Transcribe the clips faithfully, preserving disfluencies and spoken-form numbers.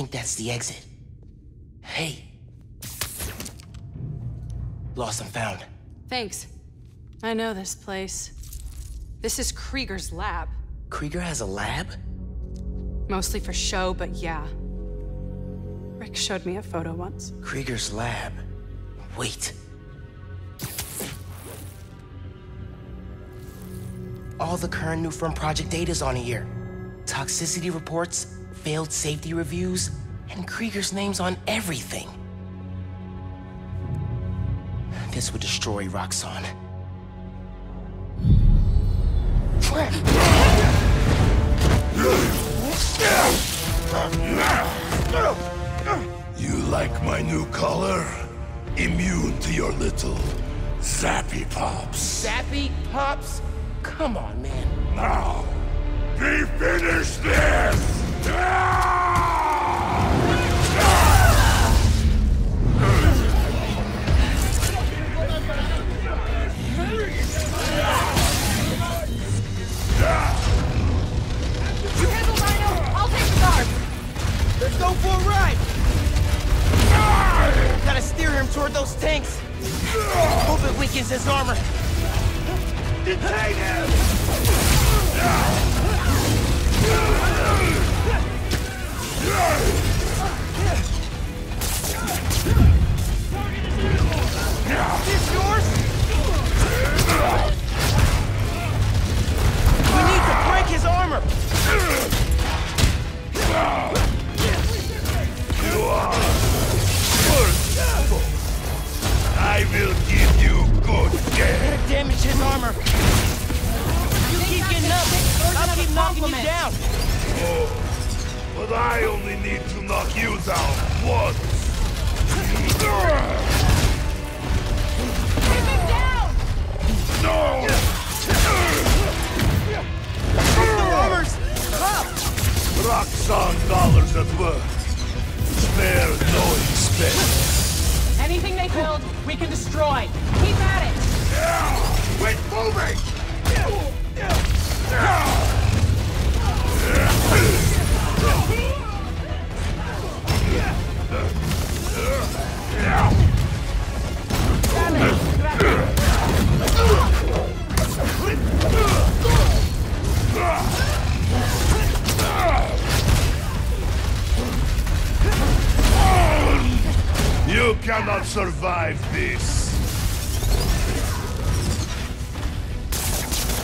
think that's the exit. Hey. Lost and found. Thanks. I know this place. This is Krieger's lab. Krieger has a lab? Mostly for show, but yeah. Rick showed me a photo once. Krieger's lab. Wait. All the current new firm project data's on here. Toxicity reports, failed safety reviews, and Krieger's name's on everything. This would destroy Roxxon. You like my new color? Immune to your little zappy pops. Zappy pops? Come on, man. Now, be finished this! You handle Rhino, I'll take the guard. There's no full ride. Gotta steer him toward those tanks. Hope it weakens his armor. Detain him! Is this yours? We need to break his armor! You are forceful. I will give you good death. Gonna damage his armor. You keep getting up, I'll keep knocking you down. Oh, but I only need to knock you down once. Keep him down! No! Put the rubbers up! Roxxon dollars at work. Spare no expense. Anything they build, we can destroy. Keep at it! Quit moving! You cannot survive this!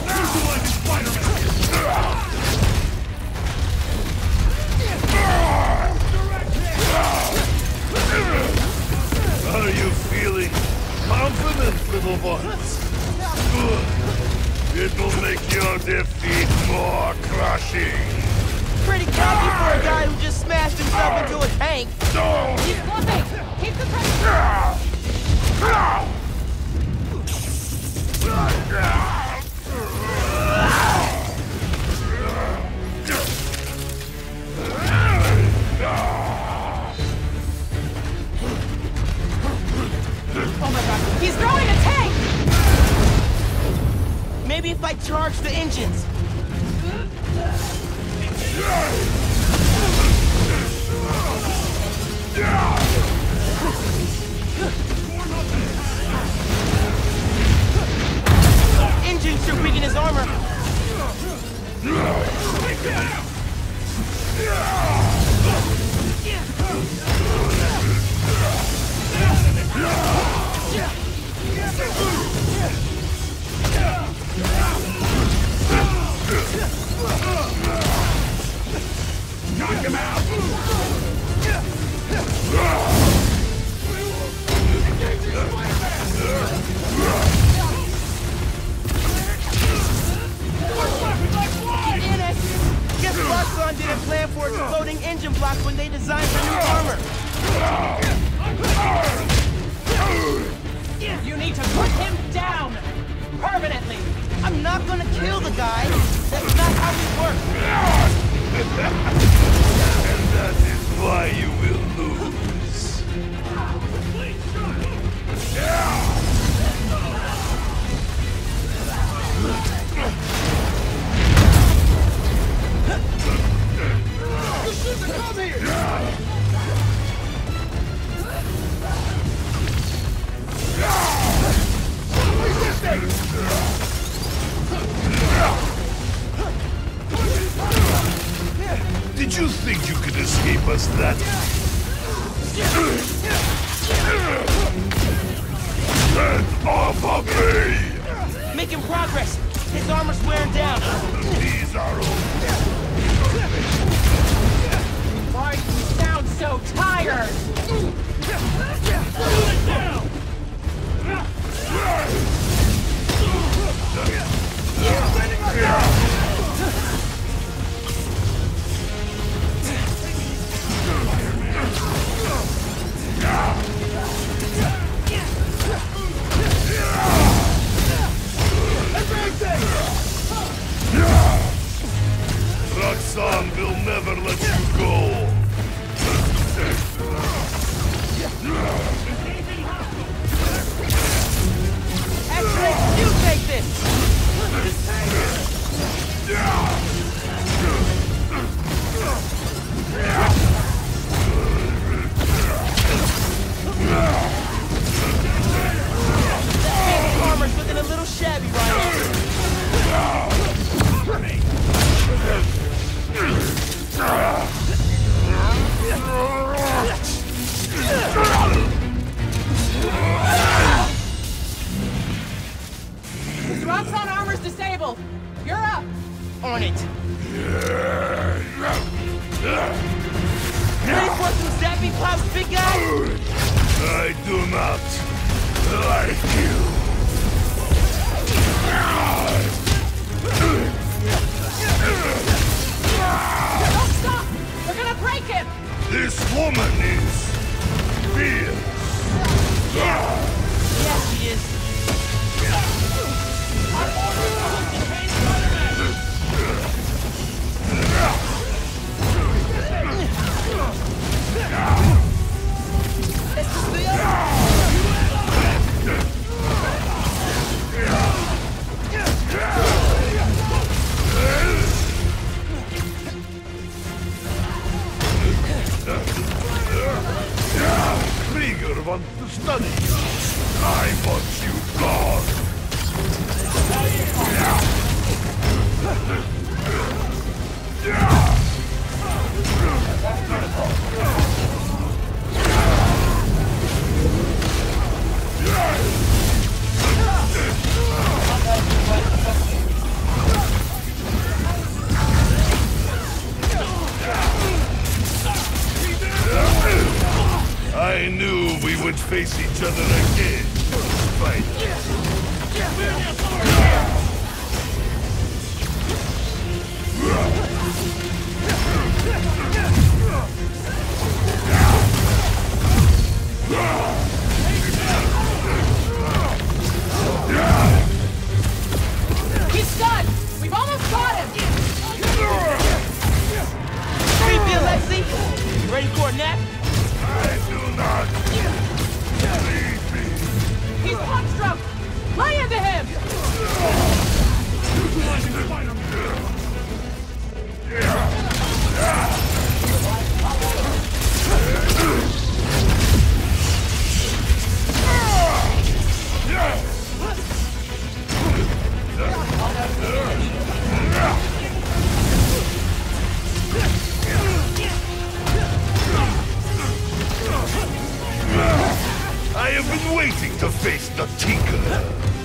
Neutralizing Spider-Man! Are you feeling confident, little ones? Good. It'll make your defeat more crushing. Pretty cocky for a guy who just smashed himself into a tank. No. He's bluffing! Keep the Oh my god, he's throwing a tank! Maybe if I charge the engines. Engines should weaken his armor. Knock him out! Guess Roxxon didn't plan for exploding engine blocks when they designed the new armor. You need to put him down permanently. I'm not gonna kill the guy. That's not how we work. And that is why you will lose. You shouldn't have come here! Did you think you could escape us that? Get off of me! Making progress! His armor's wearing down! These are old. Why do you sound so tired? Roxxon will never let you go. Actually, you take this. Roxxon armor's disabled. You're up. On it. Ready for some zappy pops, big guy? I do not like you. Don't stop! We're gonna break him! This woman is fierce. Yeah. Yes, she is. Krieger wants to study you. I want you gone. I knew we would face each other again. Fight. He's stunned! We've almost got him! Free Bill, Lexi! Ready for a nap? I do not leave me. He's punch drunk. Lay into him. I have been waiting to face the Tinkerer.